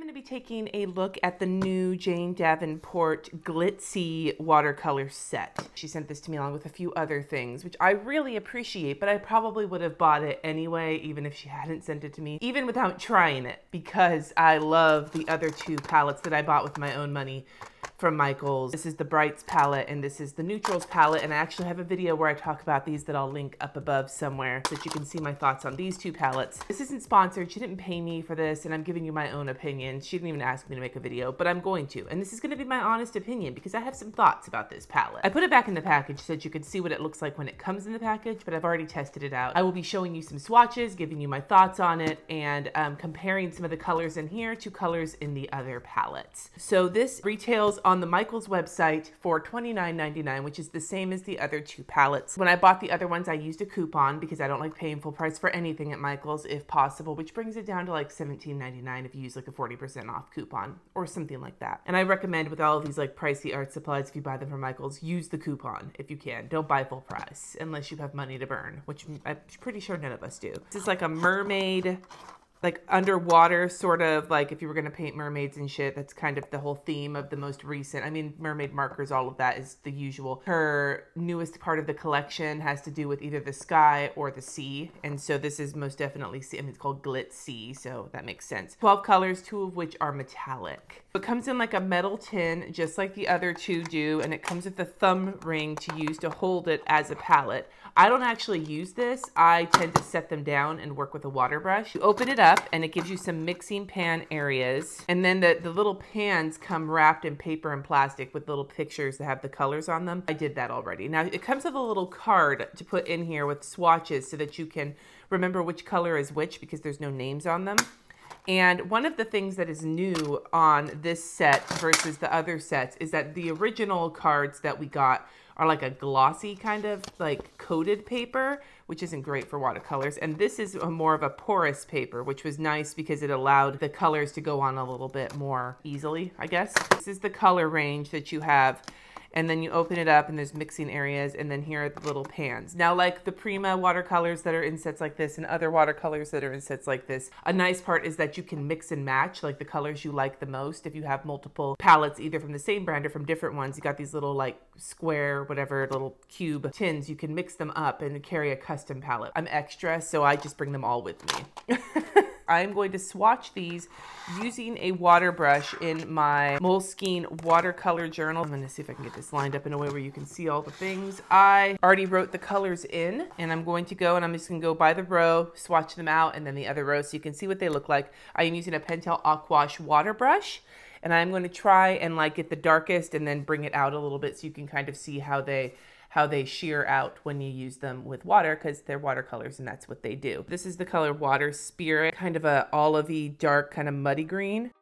I'm going to be taking a look at the new Jane Davenport Glitz-Sea watercolor set. She sent this to me along with a few other things, which I really appreciate, but I probably would have bought it anyway, even if she hadn't sent it to me, even without trying it, because I love the other two palettes that I bought with my own money from Michael's. This is the Brights palette and this is the Neutrals palette, and I actually have a video where I talk about these that I'll link up above somewhere so that you can see my thoughts on these two palettes. This isn't sponsored, she didn't pay me for this, and I'm giving you my own opinion. She didn't even ask me to make a video, but I'm going to, and this is going to be my honest opinion because I have some thoughts about this palette. I put it back in the package so that you could see what it looks like when it comes in the package, but I've already tested it out. I will be showing you some swatches, giving you my thoughts on it, and comparing some of the colors in here to colors in the other palettes. So this retails on the Michael's website for $29.99, which is the same as the other two palettes. When I bought the other ones, I used a coupon because I don't like paying full price for anything at Michael's if possible, which brings it down to like $17.99 if you use like a 40% off coupon or something like that. And I recommend with all of these like pricey art supplies, if you buy them from Michael's, use the coupon if you can. Don't buy full price unless you have money to burn, which I'm pretty sure none of us do. This is like a mermaid, like underwater, sort of like if you were going to paint mermaids and shit. That's kind of the whole theme of the most recent, I mean, mermaid markers, all of that is the usual. Her newest part of the collection has to do with either the sky or the sea, and so this is most definitely sea. I mean, it's called Glitz-Sea, so that makes sense. 12 colors, two of which are metallic. It comes in like a metal tin, just like the other two do, and it comes with a thumb ring to use to hold it as a palette. I don't actually use this. I tend to set them down and work with a water brush. You open it up and it gives you some mixing pan areas. And then the little pans come wrapped in paper and plastic with little pictures that have the colors on them. I did that already. Now it comes with a little card to put in here with swatches so that you can remember which color is which because there's no names on them. And one of the things that is new on this set versus the other sets is that the original cards that we got are like a glossy kind of like coated paper, which isn't great for watercolors. And this is more of a porous paper, which was nice because it allowed the colors to go on a little bit more easily, I guess. This is the color range that you have. And then you open it up and there's mixing areas, and then here are the little pans. Now, like the Prima watercolors that are in sets like this and other watercolors that are in sets like this, a nice part is that you can mix and match like the colors you like the most. If you have multiple palettes, either from the same brand or from different ones, you got these little like square, whatever, little cube tins. You can mix them up and carry a custom palette. I'm extra, so I just bring them all with me. I'm going to swatch these using a water brush in my Moleskine watercolor journal. I'm gonna see if I can get this lined up in a way where you can see all the things. I already wrote the colors in, and I'm going to go and I'm just gonna go by the row, swatch them out, and then the other row so you can see what they look like. I am using a Pentel Aquash water brush, and I'm gonna try and like get the darkest and then bring it out a little bit so you can kind of see how they sheer out when you use them with water, because they're watercolors and that's what they do. This is the color Water Spirit, kind of a olivey, dark, kind of muddy green.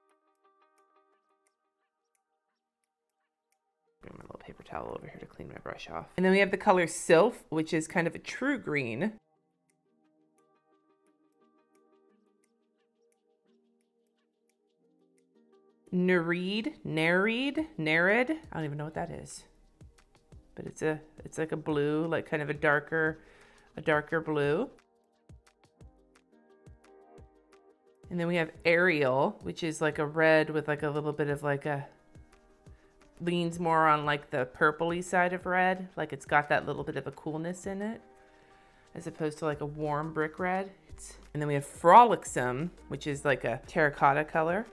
Bring my little paper towel over here to clean my brush off. And then we have the color Sylph, which is kind of a true green. Nereid, I don't even know what that is. But it's like a blue, like kind of a darker blue. And then we have Ariel, which is like a red with like a little bit of like a, leans more on like the purpley side of red. Like it's got that little bit of a coolness in it, as opposed to like a warm brick red. And then we have Frolicsome, which is like a terracotta color.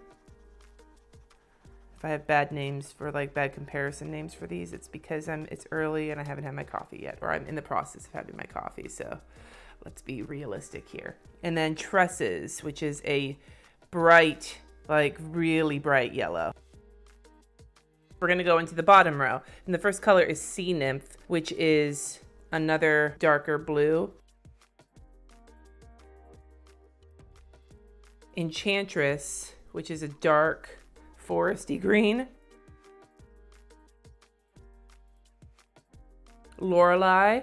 If I have bad names for like bad comparison names for these, it's because it's early and I haven't had my coffee yet, or I'm in the process of having my coffee. So let's be realistic here. And then Tresses, which is a bright, like really bright yellow. We're gonna go into the bottom row. And the first color is Sea Nymph, which is another darker blue. Enchantress, which is a dark foresty green. Lorelei,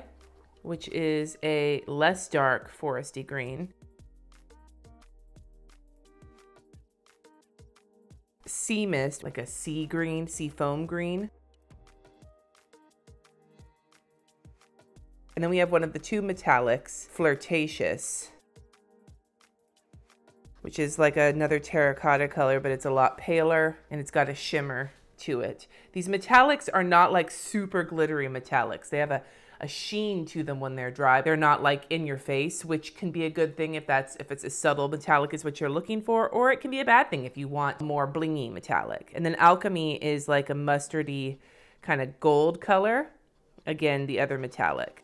which is a less dark foresty green. Sea Mist, like a sea green, sea foam green. And then we have one of the two metallics, Flirtatious, which is like another terracotta color, but it's a lot paler and it's got a shimmer to it. These metallics are not like super glittery metallics. They have a sheen to them when they're dry. They're not like in your face, which can be a good thing if it's a subtle metallic is what you're looking for, or it can be a bad thing if you want more blingy metallic. And then Alchemy is like a mustardy kind of gold color. Again, the other metallic.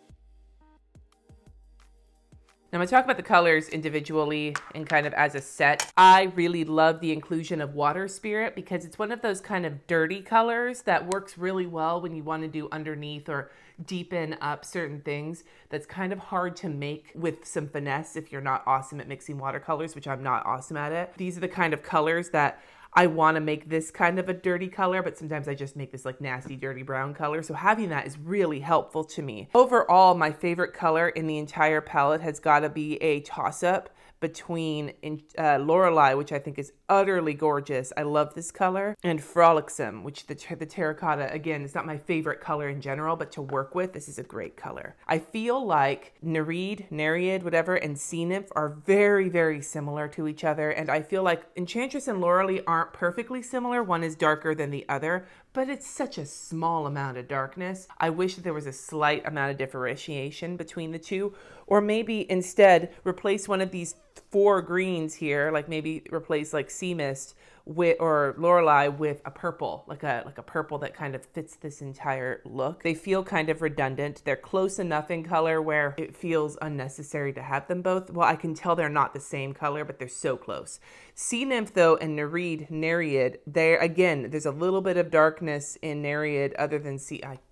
Now I'm gonna talk about the colors individually and kind of as a set. I really love the inclusion of Water Spirit because it's one of those kind of dirty colors that works really well when you want to do underneath or deepen up certain things. That's kind of hard to make with some finesse if you're not awesome at mixing watercolors, which I'm not awesome at it. These are the kind of colors that I want to make this kind of a dirty color, but sometimes I just make this like nasty, dirty brown color. So having that is really helpful to me. Overall, my favorite color in the entire palette has got to be a toss-up between Lorelei, which I think is utterly gorgeous. I love this color, and Frolicsome, which the terracotta, again, is not my favorite color in general, but to work with, this is a great color. I feel like Nereid, whatever, and Sea Nymph are very, very similar to each other, and I feel like Enchantress and Lorelei aren't perfectly similar. One is darker than the other, but it's such a small amount of darkness. I wish that there was a slight amount of differentiation between the two, or maybe instead replace one of these four greens here, like maybe replace like Sea Mist with, or Lorelei with a purple, like a purple that kind of fits this entire look. They feel kind of redundant. They're close enough in color where it feels unnecessary to have them both. Well, I can tell they're not the same color, but they're so close. Sea Nymph though and Nereid, there again, there's a little bit of darkness in Nereid other than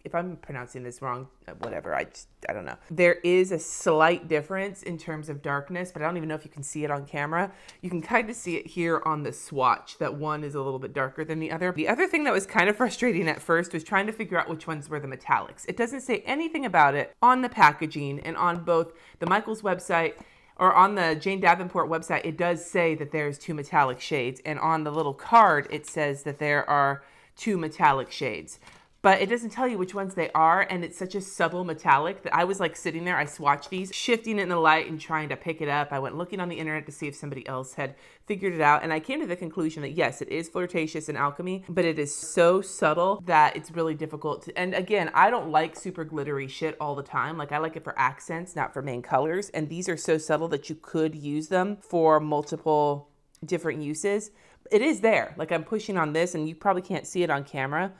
if I'm pronouncing this wrong, whatever, I don't know. There is a slight difference in terms of darkness, but I don't even know if you can see it on camera. You can kind of see it here on the swatch that one is a little bit darker than the other. The other thing that was kind of frustrating at first was trying to figure out which ones were the metallics. It doesn't say anything about it on the packaging, and on both the Michael's website or on the Jane Davenport website, it does say that there's two metallic shades, and on the little card, it says that there are two metallic shades. But it doesn't tell you which ones they are, and it's such a subtle metallic that I was like sitting there, I swatched these, shifting it in the light and trying to pick it up. I went looking on the internet to see if somebody else had figured it out, and I came to the conclusion that yes, it is flirtatious in Alchemy, but it is so subtle that it's really difficult to, and again, I don't like super glittery shit all the time. Like I like it for accents, not for main colors, and these are so subtle that you could use them for multiple different uses. It is there. Like I'm pushing on this, and you probably can't see it on camera,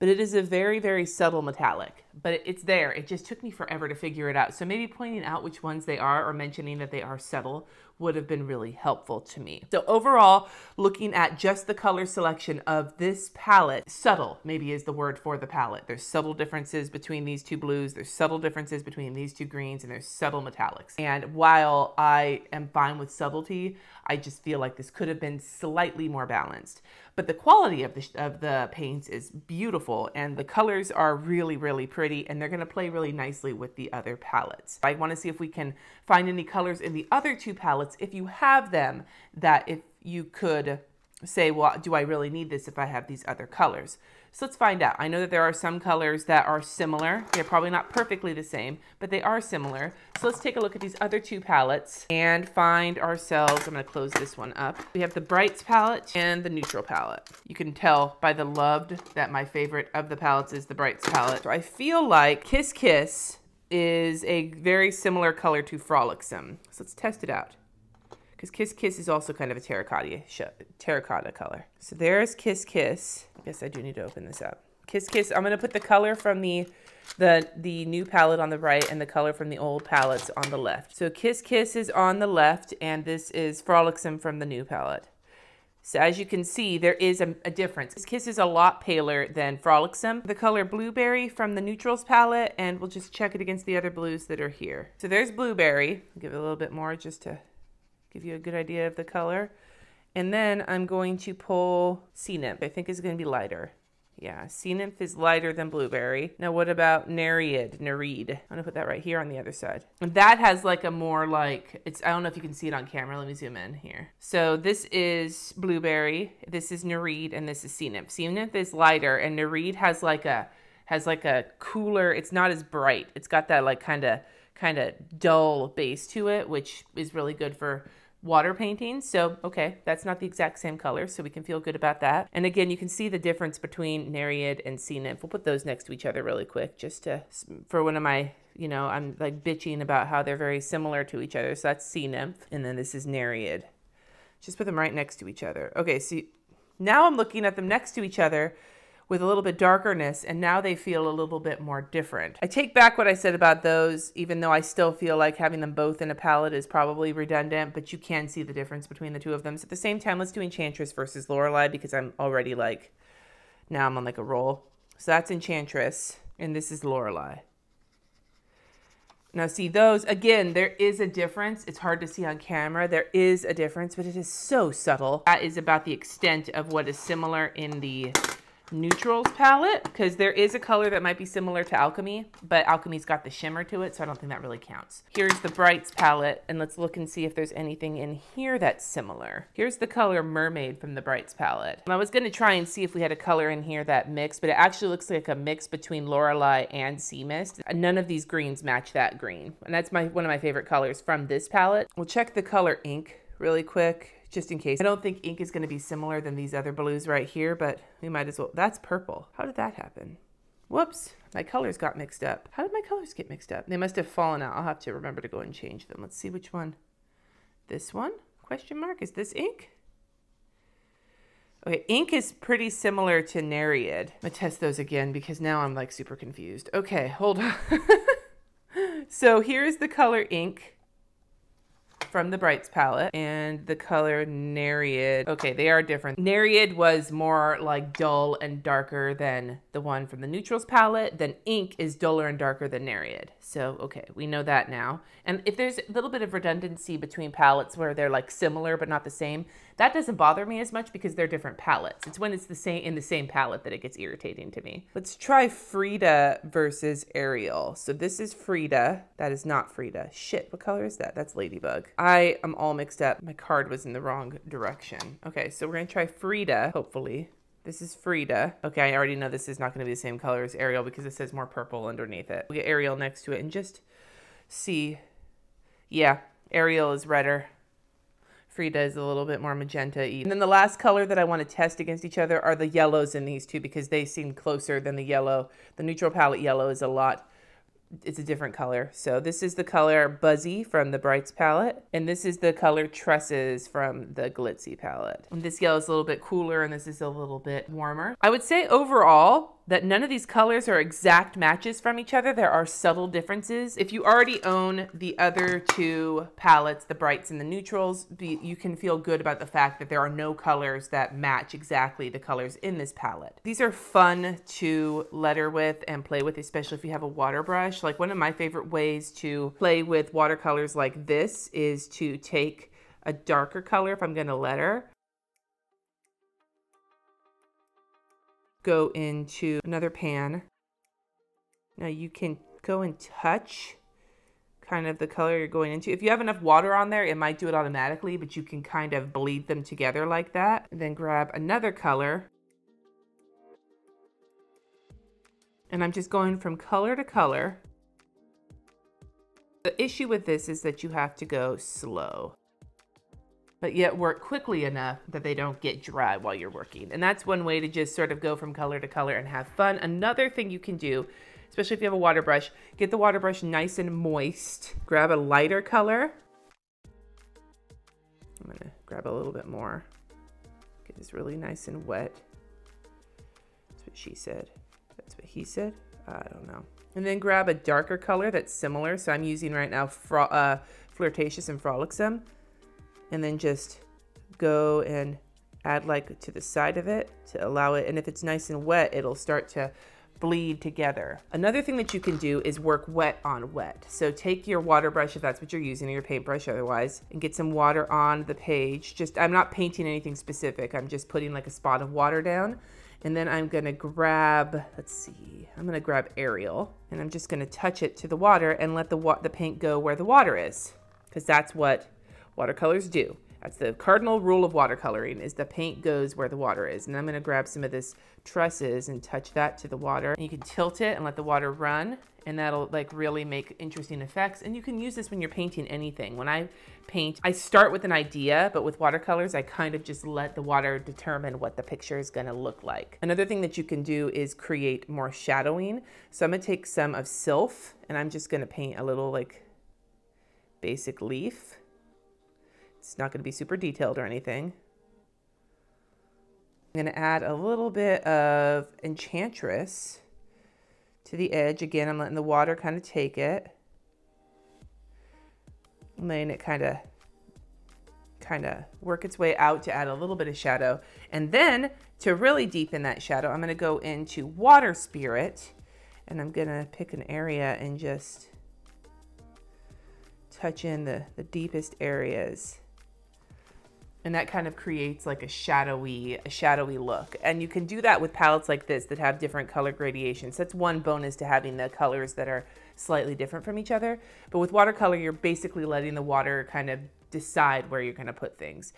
but it is a very, very subtle metallic, but it's there. It just took me forever to figure it out. So maybe pointing out which ones they are or mentioning that they are subtle would have been really helpful to me. So overall, looking at just the color selection of this palette, subtle maybe is the word for the palette. There's subtle differences between these two blues, there's subtle differences between these two greens, and there's subtle metallics. And while I am fine with subtlety, I just feel like this could have been slightly more balanced. But the quality of the paints is beautiful, and the colors are really, really pretty, and they're gonna play really nicely with the other palettes. I wanna see if we can find any colors in the other two palettes, if you have them, that if you could say, well, do I really need this if I have these other colors? So let's find out. I know that there are some colors that are similar. They're probably not perfectly the same, but they are similar. So let's take a look at these other two palettes and find ourselves, I'm gonna close this one up. We have the Brights palette and the Neutral palette. You can tell by the Loved that my favorite of the palettes is the Brights palette. So I feel like Kiss Kiss is a very similar color to Frolicsome. So let's test it out, because Kiss Kiss is also kind of a terracotta color. So there's Kiss Kiss. I guess I do need to open this up. Kiss Kiss, I'm gonna put the color from the new palette on the right and the color from the old palettes on the left. So Kiss Kiss is on the left, and this is Frolicsome from the new palette. So as you can see, there is a difference. Kiss Kiss is a lot paler than Frolicsome. The color Blueberry from the Neutrals palette, and we'll just check it against the other blues that are here. So there's Blueberry. I'll give it a little bit more just to give you a good idea of the color. And then I'm going to pull Sea Nymph. I think is going to be lighter. Yeah, Sea Nymph is lighter than Blueberry. Now what about Nereid? I'm gonna put that right here on the other side. And that has like a more like, it's, I don't know if you can see it on camera. Let me zoom in here. So this is Blueberry, this is Nereid, and this is Sea Nymph. Sea Nymph is lighter, and Nereid has like a cooler, it's not as bright. It's got that like kind of dull base to it, which is really good for water painting. So, okay, that's not the exact same color, so we can feel good about that. And again, you can see the difference between Nereid and Sea Nymph. We'll put those next to each other really quick, just to, for one of my, you know, I'm like bitching about how they're very similar to each other. So that's Sea Nymph, and then this is Nereid. Just put them right next to each other. Okay, so now I'm looking at them next to each other with a little bit darkerness, and now they feel a little bit more different. I take back what I said about those, even though I still feel like having them both in a palette is probably redundant, but you can see the difference between the two of them. So at the same time, let's do Enchantress versus Lorelei, because I'm already like, now I'm on like a roll. So that's Enchantress, and this is Lorelei. Now see those, again, there is a difference. It's hard to see on camera. There is a difference, but it is so subtle. That is about the extent of what is similar in the neutrals palette, because there is a color that might be similar to Alchemy, but Alchemy's got the shimmer to it, so I don't think that really counts. Here's the brights palette, and let's look and see if there's anything in here that's similar. Here's the color Mermaid from the brights palette. And I was going to try and see if we had a color in here that mixed, but it actually looks like a mix between Lorelei and Sea Mist. None of these greens match that green, and that's one of my favorite colors from this palette. We'll check the color Ink really quick, just in case. I don't think Ink is going to be similar than these other blues right here, but we might as well. That's purple. How did that happen? Whoops, my colors got mixed up. How did my colors get mixed up? They must have fallen out. I'll have to remember to go and change them. Let's see which one. This one? Question mark. Is this Ink? Okay, Ink is pretty similar to Nereid. I'm going to test those again because now I'm like super confused. Okay, hold on. So here's the color Ink from the brights palette and the color Nereid. Okay, they are different. Nereid was more like dull and darker than the one from the neutrals palette. Then Ink is duller and darker than Nereid. So, okay, we know that now. And if there's a little bit of redundancy between palettes where they're like similar but not the same, that doesn't bother me as much because they're different palettes. It's when it's the same in the same palette that it gets irritating to me. Let's try Frida versus Ariel. So this is Frida. That is not Frida. Shit, what color is that? That's Ladybug. I am all mixed up. My card was in the wrong direction. Okay, so we're gonna try Frida, hopefully. This is Frida. Okay, I already know this is not gonna be the same color as Ariel because it says more purple underneath it. We'll get Ariel next to it and just see. Yeah, Ariel is redder. Frida is a little bit more magenta-y. And then the last color that I want to test against each other are the yellows in these two because they seem closer than the yellow. The neutral palette yellow is a lot, it's a different color. So this is the color Buzzy from the brights palette. And this is the color Tresses from the Glitz-Sea palette. And this yellow is a little bit cooler and this is a little bit warmer. I would say overall, that none of these colors are exact matches from each other. There are subtle differences. If you already own the other two palettes, the brights and the neutrals, you can feel good about the fact that there are no colors that match exactly the colors in this palette. These are fun to letter with and play with, especially if you have a water brush. Like one of my favorite ways to play with watercolors like this is to take a darker color, if I'm gonna letter, go into another pan. Now you can go and touch kind of the color you're going into. If you have enough water on there, it might do it automatically, but you can kind of bleed them together like that. And then grab another color. And I'm just going from color to color. The issue with this is that you have to go slow, but yet work quickly enough that they don't get dry while you're working. And that's one way to just sort of go from color to color and have fun. Another thing you can do, especially if you have a water brush, get the water brush nice and moist. Grab a lighter color. I'm gonna grab a little bit more. Get this really nice and wet. That's what she said. That's what he said. I don't know. And then grab a darker color that's similar. So I'm using right now Flirtatious and Frolicsome. And then just go and add like to the side of it to allow it. And if it's nice and wet, it'll start to bleed together. Another thing that you can do is work wet on wet. So take your water brush, if that's what you're using, or your paintbrush otherwise, and get some water on the page. Just, I'm not painting anything specific. I'm just putting like a spot of water down. And then I'm gonna grab, let's see, I'm gonna grab Ariel and I'm just gonna touch it to the water and let the paint go where the water is, because that's what watercolors do. That's the cardinal rule of watercoloring, is the paint goes where the water is. And I'm going to grab some of this trusses and touch that to the water. And you can tilt it and let the water run, and that'll like really make interesting effects. And you can use this when you're painting anything. When I paint, I start with an idea, but with watercolors, I kind of just let the water determine what the picture is going to look like. Another thing that you can do is create more shadowing. So I'm going to take some of Sylph, and I'm just going to paint a little like basic leaf. It's not going to be super detailed or anything. I'm going to add a little bit of Enchantress to the edge. Again, I'm letting the water kind of take it. I'm letting it kind of work its way out to add a little bit of shadow. And then to really deepen that shadow, I'm going to go into Water Spirit, and I'm going to pick an area and just touch in the deepest areas. And that kind of creates like a shadowy look. And you can do that with palettes like this that have different color gradations. That's one bonus to having the colors that are slightly different from each other. But with watercolor, you're basically letting the water kind of decide where you're going to put things.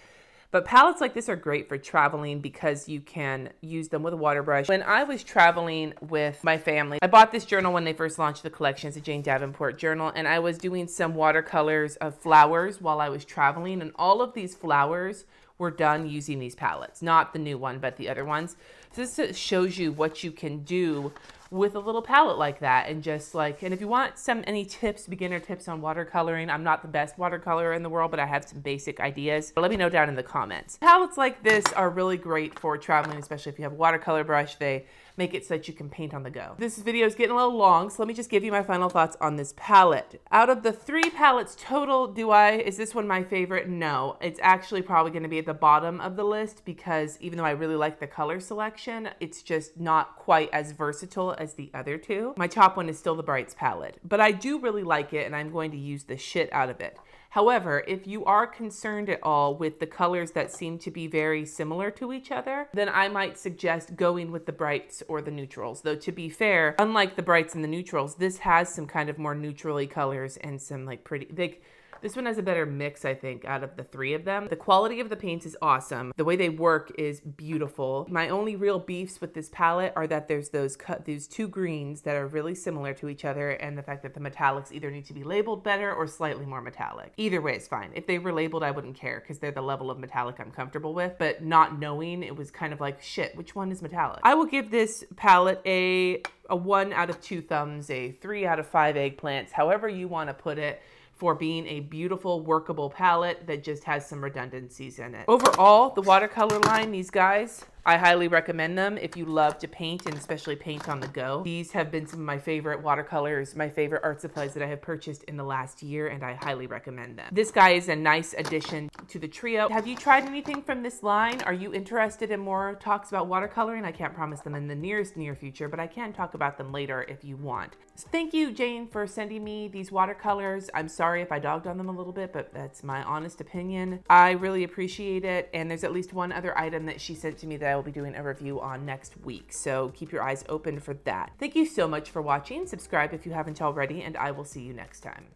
But palettes like this are great for traveling because you can use them with a water brush. When I was traveling with my family, I bought this journal when they first launched the collection. It's a Jane Davenport journal, and I was doing some watercolors of flowers while I was traveling, and all of these flowers were done using these palettes, not the new one, but the other ones. So this shows you what you can do with a little palette like that. And just like, and if you want any tips, beginner tips on watercoloring, I'm not the best watercolorer in the world, but I have some basic ideas. But let me know down in the comments. Palettes like this are really great for traveling, especially if you have a watercolor brush. They make it so that you can paint on the go. This video is getting a little long, so let me just give you my final thoughts on this palette. Out of the three palettes total, is this one my favorite? No, it's actually probably going to be at the bottom of the list, because even though I really like the color selection, it's just not quite as versatile as the other two. My top one is still the Brights palette, but I do really like it, and I'm going to use the shit out of it. However, if you are concerned at all with the colors that seem to be very similar to each other, then I might suggest going with the Brights or the neutrals. Though to be fair, unlike the Brights and the neutrals, this has some kind of more neutrally colors and some like pretty big. This one has a better mix, I think, out of the three of them. The quality of the paints is awesome. The way they work is beautiful. My only real beefs with this palette are that there's these two greens that are really similar to each other, and the fact that the metallics either need to be labeled better or slightly more metallic. Either way, it's fine. If they were labeled, I wouldn't care, because they're the level of metallic I'm comfortable with, but not knowing, it was kind of like, shit, which one is metallic? I will give this palette a 1 out of 2 thumbs, a 3 out of 5 eggplants, however you want to put it, for being a beautiful workable palette that just has some redundancies in it. Overall, the watercolor line, these guys, I highly recommend them if you love to paint, and especially paint on the go. These have been some of my favorite watercolors, my favorite art supplies that I have purchased in the last year, and I highly recommend them. This guy is a nice addition to the trio. Have you tried anything from this line? Are you interested in more talks about watercoloring? I can't promise them in the near future, but I can talk about them later if you want. So thank you, Jane, for sending me these watercolors. I'm sorry if I dogged on them a little bit, but that's my honest opinion. I really appreciate it, and there's at least one other item that she sent to me that I will be doing a review on next week, so keep your eyes open for that. Thank you so much for watching. Subscribe if you haven't already, and I will see you next time.